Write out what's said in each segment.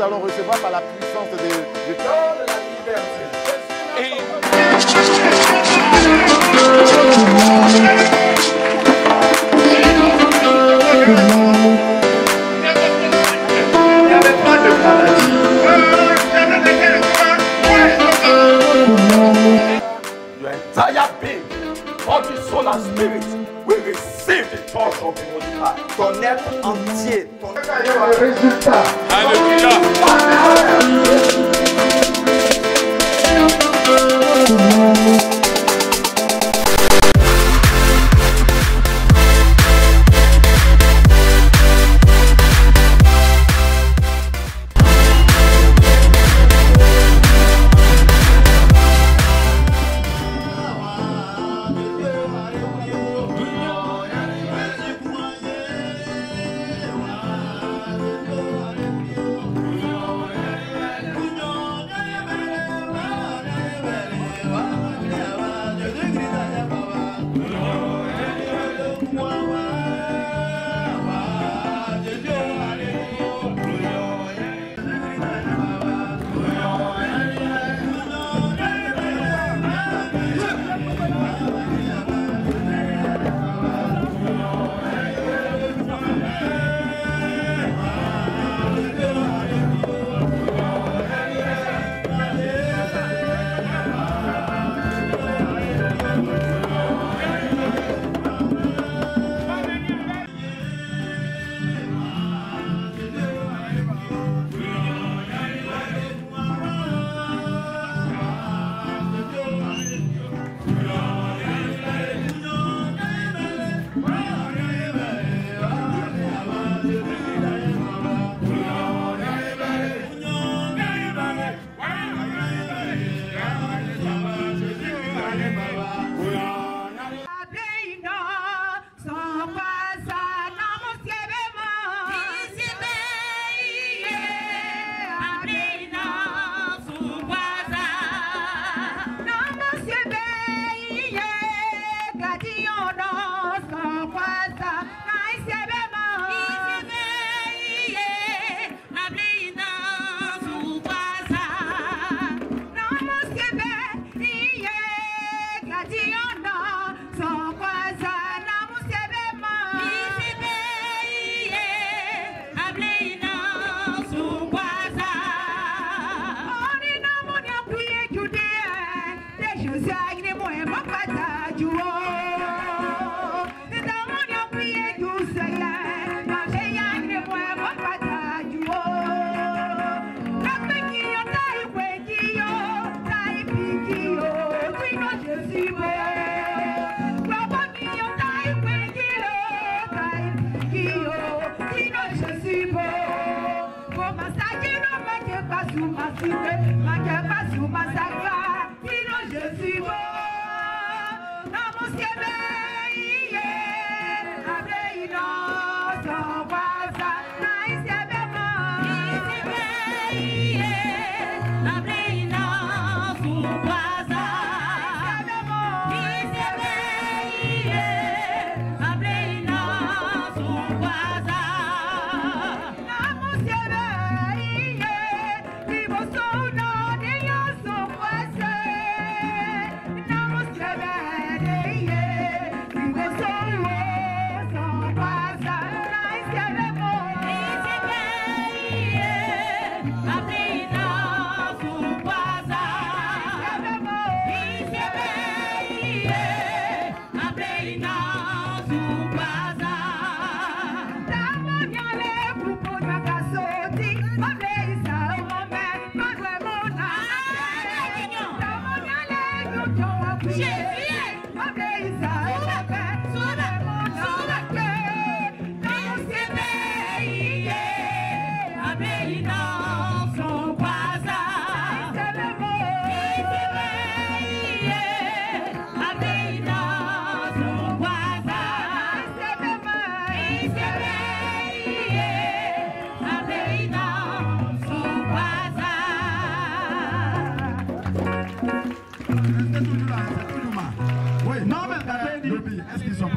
nous allons recevoir par la puissance du cœur de la liberté. Et... Spirit, we receive the touch of the Holy Spirit. Ton être entier. Alléluia.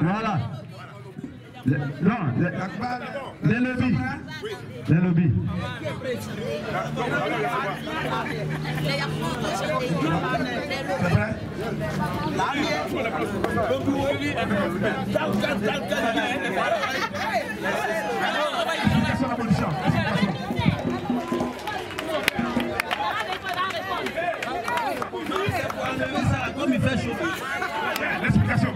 Voilà. Non, les leviers. le lobby. C'est vrai? L'explication.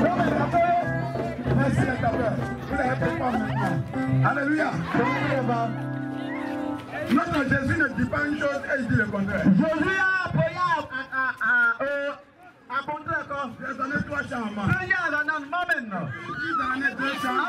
Merci les tapeurs. Vous n'avez pas maintenant. Alléluia. Notre Jésus ne dit pas une chose et il dit le contraire. Jésus a payé à contraire quoi. Il a donné trois chambres. Il a donné deux chambres.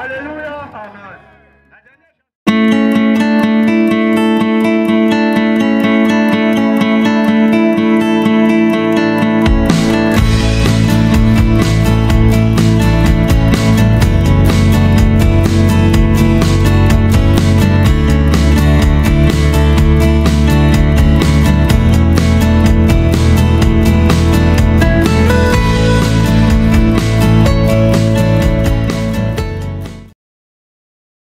Hallelujah.